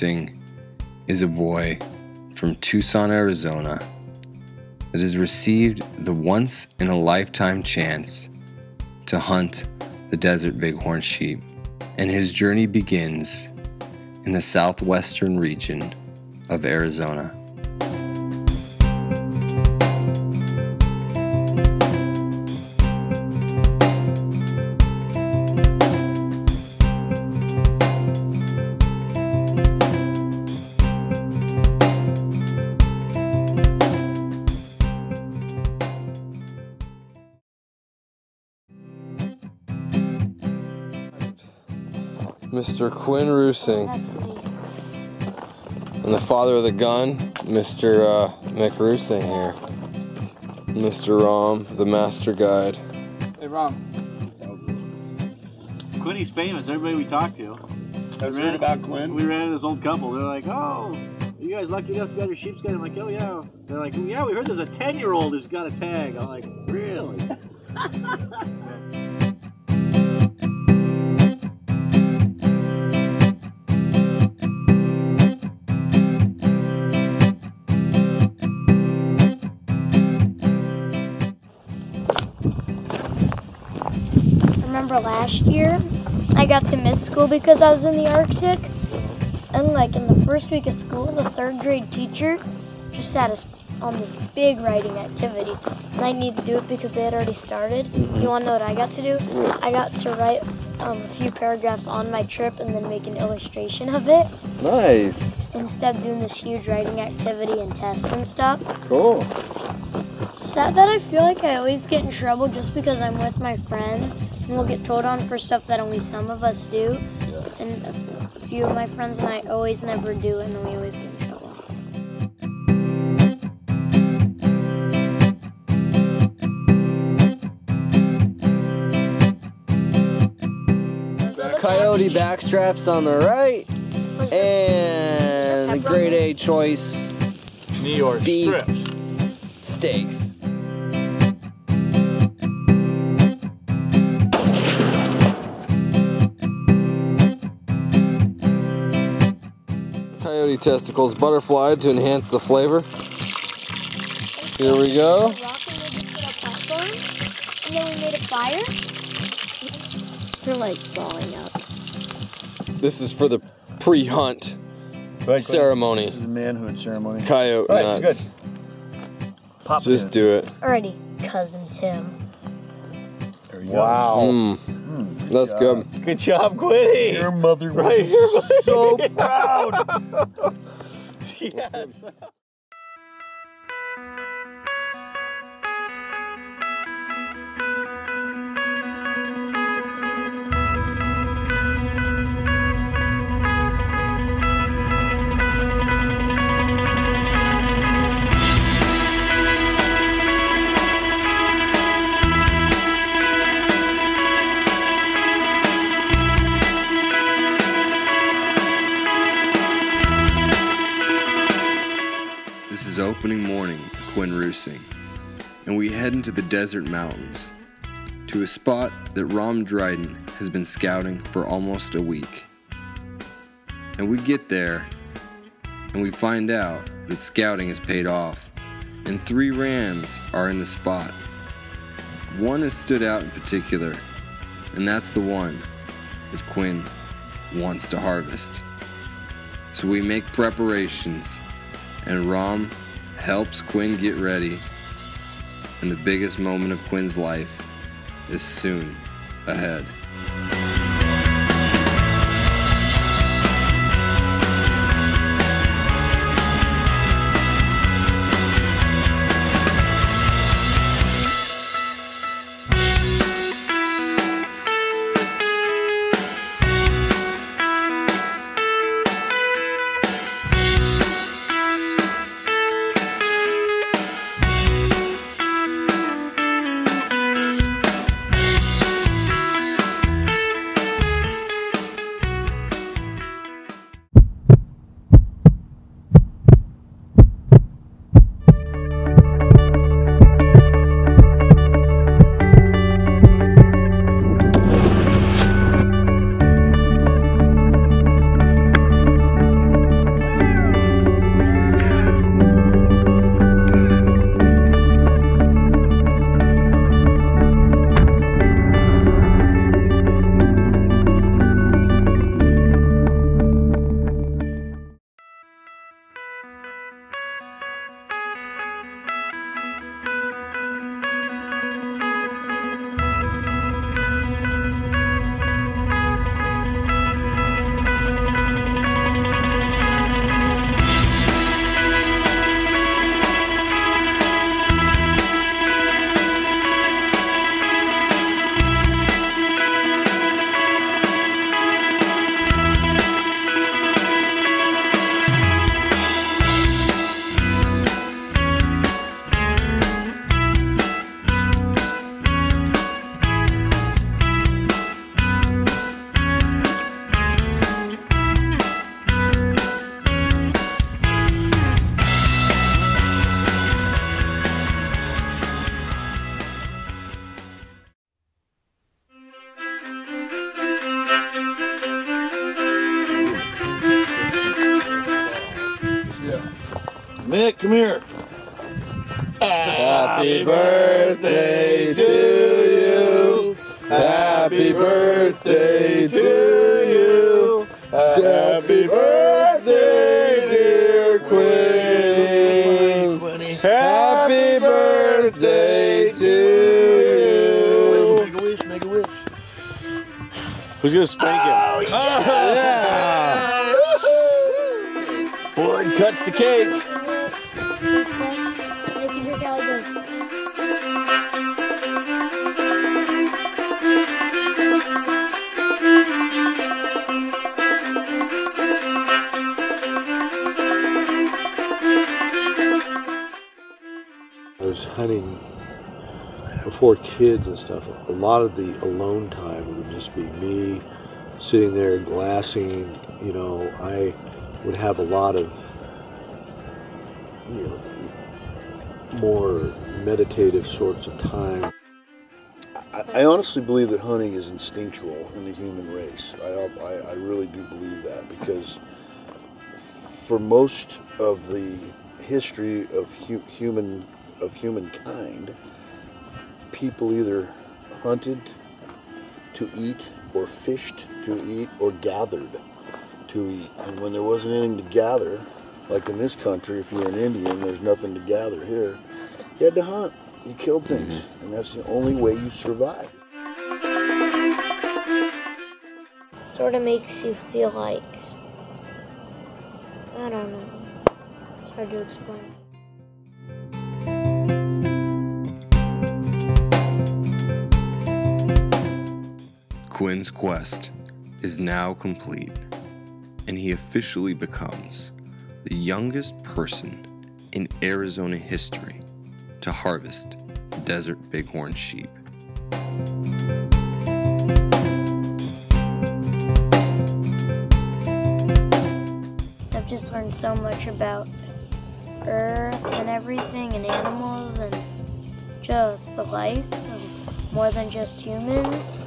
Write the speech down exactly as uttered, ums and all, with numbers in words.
Rusing is a boy from Tucson, Arizona, that has received the once-in-a-lifetime chance to hunt the desert bighorn sheep, and his journey begins in the southwestern region of Arizona. Mister Quinn Rusing, and the father of the gun, Mister Uh, Mick Rusing here. Mister Rom, the master guide. Hey Rom. Quinny's famous. Everybody we talked to. I was reading about Quinn. We ran into this old couple. They're like, "Oh, are you guys lucky enough to get your sheep's gun?" I'm like, "Oh yeah." They're like, well, "Yeah, we heard there's a ten-year-old who's got a tag." I'm like, "Really?" Last year I got to miss school because I was in the Arctic, and like in the first week of school the third grade teacher just had us on this big writing activity, and I needed to do it because they had already started. You want to know what I got to do? I got to write um, a few paragraphs on my trip and then make an illustration of it. Nice. Instead of doing this huge writing activity and test and stuff. Cool. Sad that I feel like I always get in trouble just because I'm with my friends, and we'll get told on for stuff that only some of us do. Yeah. And a, f a few of my friends and I always never do, and then we always get in trouble. Coyote backstraps on the right, and the grade A choice New York beef steaks. Coyote testicles butterflied to enhance the flavor. Here we go. And then we made a fire. They're like falling up. This is for the pre-hunt ceremony. This is a manhood ceremony. Coyote right, nuts. Good. Pop Just in. do it. Alrighty, cousin Tim. There we go. Wow. Mm. That's good. Good, good job, Quinny. Your mother was right here, so proud. Yes. Opening morning at Quinn Rusing, and we head into the desert mountains to a spot that Rom Dryden has been scouting for almost a week. And we get there and we find out that scouting has paid off, and three rams are in the spot. One has stood out in particular, and that's the one that Quinn wants to harvest. So we make preparations, and Rom helps Quinn get ready, and the biggest moment of Quinn's life is soon ahead. Mick, come here. Happy birthday to you. Happy birthday to you. Happy birthday, dear Quinn. Happy birthday to you. Make a wish, make a wish. Who's going to spank him? Oh, yeah. Oh, yeah. Board cuts the cake. I was hunting before kids and stuff. A lot of the alone time would just be me sitting there glassing, you know, I would have a lot of, you know, more meditative sorts of time. I, I honestly believe that hunting is instinctual in the human race. I, I, I really do believe that, because for most of the history of hu human of humankind, people either hunted to eat or fished to eat or gathered to eat. And when there wasn't anything to gather, like in this country, if you're an Indian, there's nothing to gather here, you had to hunt. You killed things, and that's the only way you survive. Sort of makes you feel like, I don't know, it's hard to explain. Quinn's quest is now complete, and he officially becomes the youngest person in Arizona history to harvest the desert bighorn sheep. I've just learned so much about earth and everything and animals and just the life, and more than just humans.